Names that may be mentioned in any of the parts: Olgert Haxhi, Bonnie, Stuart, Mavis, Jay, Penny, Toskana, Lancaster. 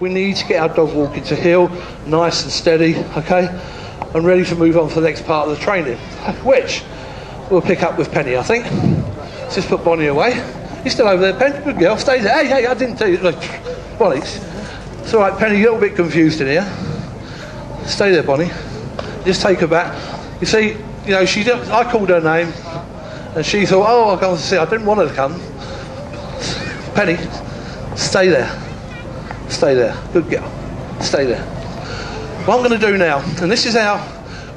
We need to get our dog walking to heel, nice and steady, okay, and ready to move on for the next part of the training, which we'll pick up with Penny, I think. Let's just put Bonnie away. You're still over there, Penny. Good girl. Stay there. Hey, hey, I didn't tell you. Look, Bonnie, it's all right, Penny. You're a little bit confused in here. Stay there, Bonnie. Just take her back. You see, you know, she didn't, I called her name, and she thought, oh, I can't see. I didn't want her to come. Penny, stay there. Stay there. Good girl. Stay there. What I'm going to do now, and this is how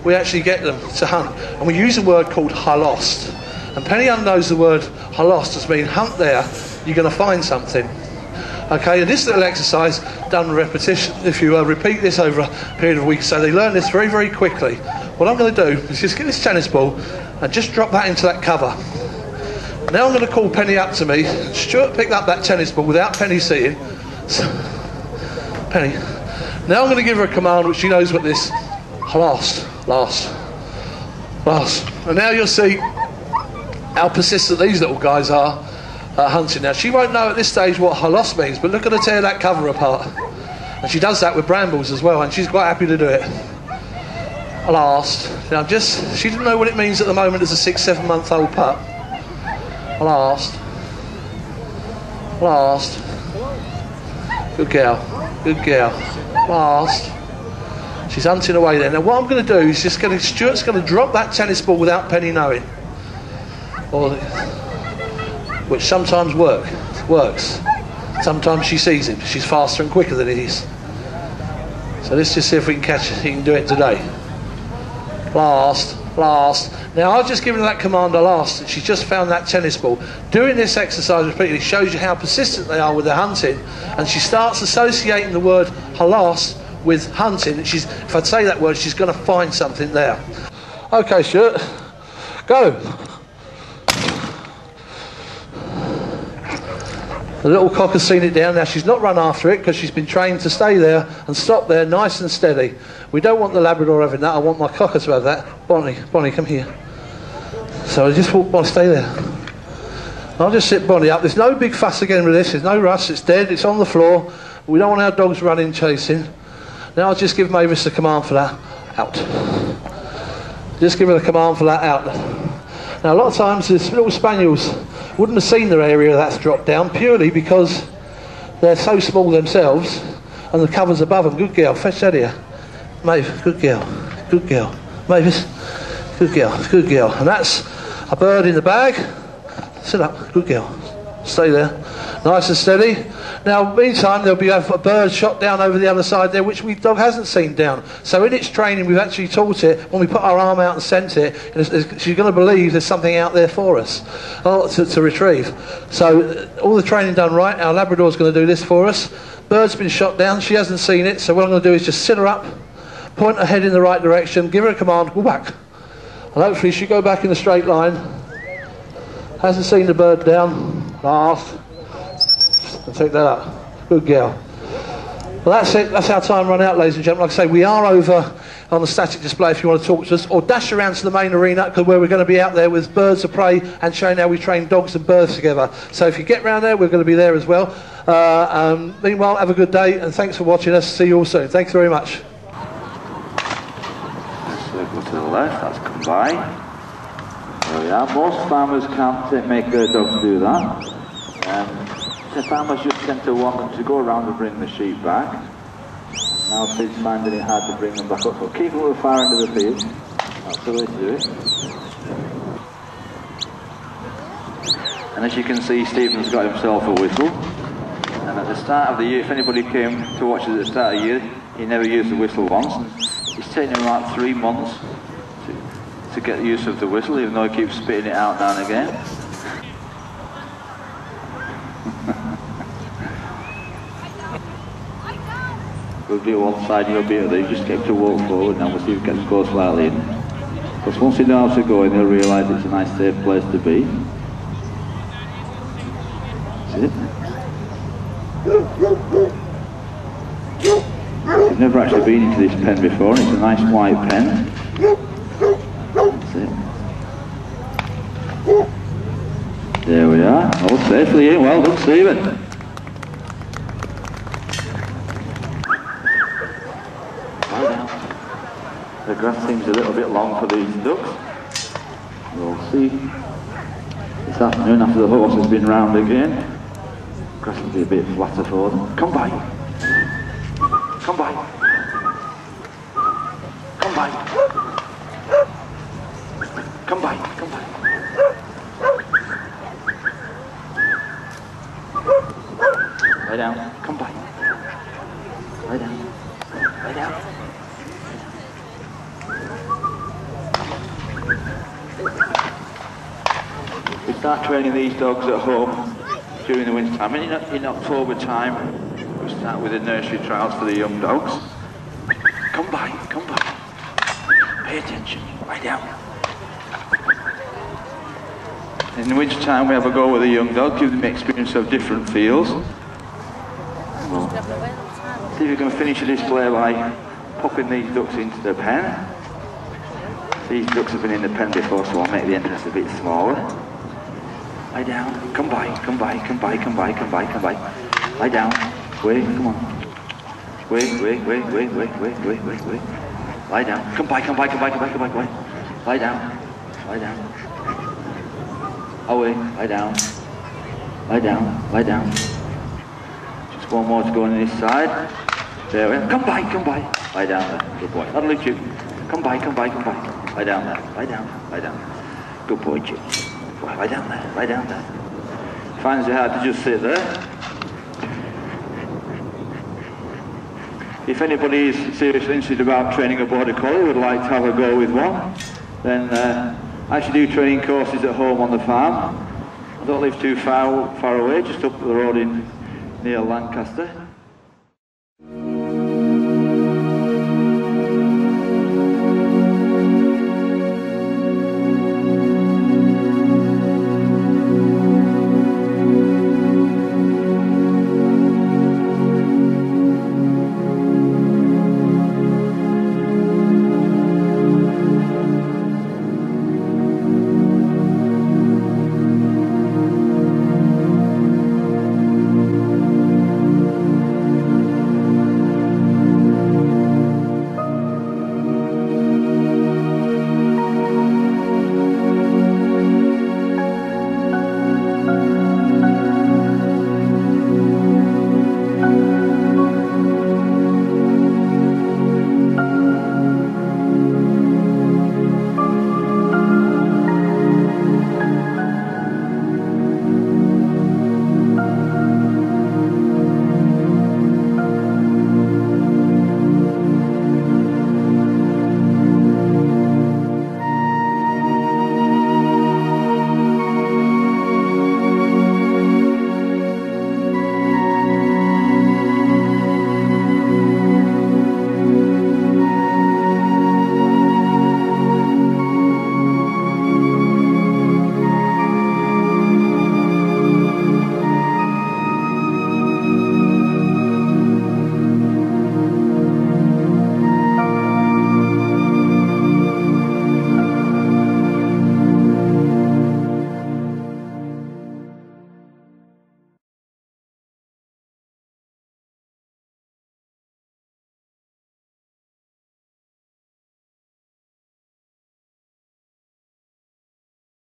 we actually get them to hunt, and we use a word called halost. And Penny knows the word halost as being hunt there, you're going to find something. Okay, and this little exercise done repetition, if you repeat this over a period of weeks, so they learn this very, very quickly. What I'm going to do is just get this tennis ball and just drop that into that cover. Now I'm going to call Penny up to me. Stuart picked up that tennis ball without Penny seeing. So, Penny. Now I'm going to give her a command which she knows what this last, last, last. And now you'll see how persistent these little guys are hunting. Now she won't know at this stage what halos means, but look at her tear that cover apart. And she does that with brambles as well, and she's quite happy to do it. Last. Now just, she didn't know what it means at the moment as a 6-7 month old pup. Last. Last. Good girl. Good girl. Last. She's hunting away there. Now what I'm going to do is just going to, Stuart's going to drop that tennis ball without Penny knowing. Which sometimes works. Sometimes she sees him. She's faster and quicker than he is. So let's just see if we can catch it. He can do it today. Last. Last. Now I've just given her that command, last, and she's just found that tennis ball. Doing this exercise repeatedly shows you how persistent they are with their hunting, and she starts associating the word last with hunting. And she's, if I say that word, she's going to find something there. Okay, Stuart, go. The little cock has seen it down. Now she's not run after it because she's been trained to stay there and stop there, nice and steady. We don't want the Labrador having that. I want my cocker to have that. Bonnie, Bonnie, come here. So I just walk, Bonnie, stay there. I'll just sit Bonnie up. There's no big fuss again with this. There's no rush. It's dead. It's on the floor. We don't want our dogs running, chasing. Now I'll just give Mavis the command for that. Out. Just give her the command for that. Out. Now a lot of times these little spaniels wouldn't have seen their area that's dropped down purely because they're so small themselves and the cover's above them. Good girl, fetch that here. Mavis, good girl, good girl. Mavis, good girl, good girl. And that's a bird in the bag. Sit up, good girl. Stay there, nice and steady. Now, meantime, there'll be a bird shot down over the other side there, which the dog hasn't seen down. So in its training, we've actually taught it, when we put our arm out and sent it, she's going to believe there's something out there for us to retrieve. So all the training done right, our Labrador's going to do this for us. Bird's been shot down, she hasn't seen it, so what I'm going to do is just sit her up, point her head in the right direction, give her a command, go back. And hopefully she'll go back in a straight line. Hasn't seen the bird down. Last. And take that up. Good girl. Well, that's it. That's our time run out, ladies and gentlemen. Like I say, we are over on the static display if you want to talk to us, or dash around to the main arena where we're going to be out there with birds of prey and showing how we train dogs and birds together. So if you get round there, we're going to be there as well. Meanwhile, have a good day, and thanks for watching us. See you all soon. Thanks very much. Circle to the left. That's come by. There we are. Most farmers can't make their dogs do that. The farmers just tend to want them to go around and bring the sheep back. Now Sid's finding it hard to bring them back up, so keep them at the far end of the field. That's the way to do it. And as you can see, Stephen's got himself a whistle. And at the start of the year, if anybody came to watch us at the start of the year, he never used the whistle once. It's taken him about 3 months to get use of the whistle, even though he keeps spitting it out now and again. We'll be at one side, you'll be at the other. You just get to walk forward now. We'll see if it gets close slightly in. Because once you know how to go in, you'll realise it's a nice safe place to be. That's it. I've never actually been into this pen before, and it's a nice white pen. That's it. There we are. All safely in. Well done, Stephen. The grass seems a little bit long for these ducks. We'll see. This afternoon, after the horse has been round again, the grass will be a bit flatter for them. Come by. Come by. Come by. Come by. Come by. Lay down. Come by. Lay down. Lay down. We start training these dogs at home during the winter time. In October time, we start with the nursery trials for the young dogs. Come by. Come by. Pay attention. Lay down. In the winter time, we have a go with the young dog, give them experience of different fields. See if you can finish the display by popping these ducks into the pen. These ducks have been in the pen before, so I'll make the entrance a bit smaller. Lie down. Come by, come by, come by, come by, come by, come by. Lie down. Wait, come on. Wait, wait, wait, wait, wait, wait, wait, wait, wait. Lie down. Come by, come by, come by, come by, come by, come by. Lie down. Lie down. Away. Lie down. Lie down. Lie down. Just one more to go on this side. There we are. Come by, come by. Lie down there. Good boy. That'll let you. Come by, come by, come by. Lie down there. Lie down. Lie down. Good boy, Jay. Good boy. Lie down there. Lie down there. Finds it hard to just sit there. If anybody is seriously interested about training a border collie, would like to have a go with one, then I actually do training courses at home on the farm. I don't live too far away, just up the road in near Lancaster.